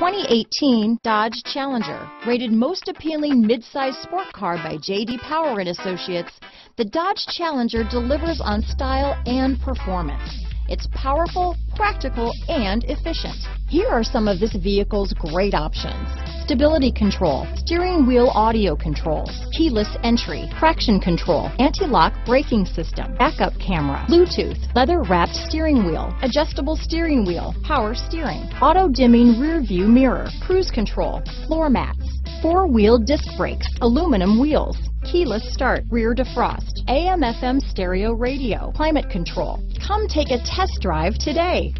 2018 Dodge Challenger. Rated most appealing midsize sport car by JD Power and Associates, the Dodge Challenger delivers on style and performance. It's powerful, practical, and efficient. Here are some of this vehicle's great options: stability control, steering wheel audio controls, keyless entry, traction control, anti-lock braking system, backup camera, Bluetooth, leather-wrapped steering wheel, adjustable steering wheel, power steering, auto-dimming rear-view mirror, cruise control, floor mats, four-wheel disc brakes, aluminum wheels, keyless start, rear defrost, AM/FM stereo radio, climate control. Come take a test drive today.